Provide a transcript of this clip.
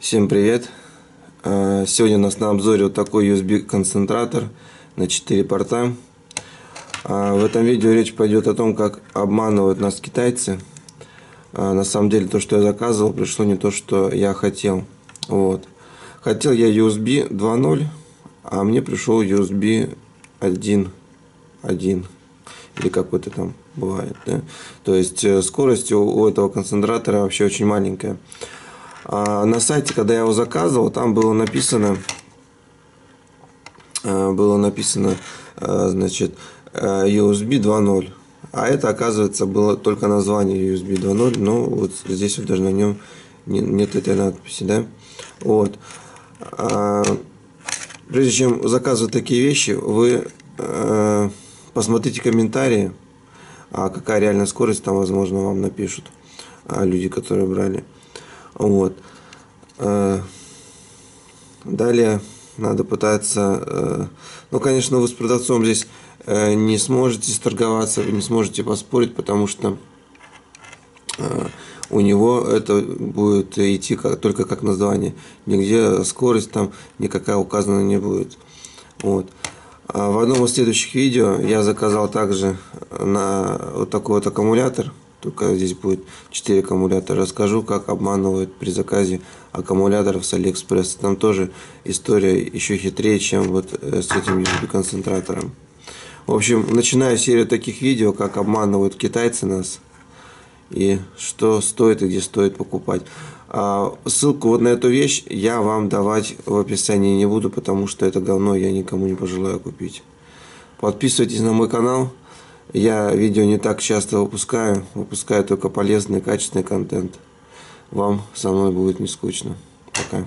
Всем привет! Сегодня у нас на обзоре вот такой USB концентратор на 4 порта. В этом видео речь пойдет о том, как обманывают нас китайцы. На самом деле то, что я заказывал, пришло не то, что я хотел. Вот. Хотел я USB 2.0, а мне пришел USB 1.1. Или какой-то там бывает, да? То есть скорость у этого концентратора вообще очень маленькая. На сайте, когда я его заказывал, там было написано, значит, USB 2.0, а это, оказывается, было только название USB 2.0, но вот здесь вот даже на нем нет этой надписи, да? Вот. Прежде чем заказывать такие вещи, вы посмотрите комментарии, какая реальная скорость там, возможно, вам напишут люди, которые брали. Вот. Далее надо пытаться, ну, конечно, вы с продавцом здесь не сможете сторговаться, не сможете поспорить, потому что у него это будет идти только как название, нигде скорость там никакая указана не будет. Вот. В одном из следующих видео я заказал также на вот такой вот аккумулятор. Только здесь будет 4 аккумулятора. Расскажу, как обманывают при заказе аккумуляторов с AliExpress. Там тоже история еще хитрее, чем вот с этим USB-концентратором. В общем, начинаю серию таких видео, как обманывают китайцы нас. И что стоит и где стоит покупать. Ссылку вот на эту вещь я вам давать в описании не буду, потому что это говно я никому не пожелаю купить. Подписывайтесь на мой канал. Я видео не так часто выпускаю только полезный, качественный контент. Вам со мной будет не скучно. Пока.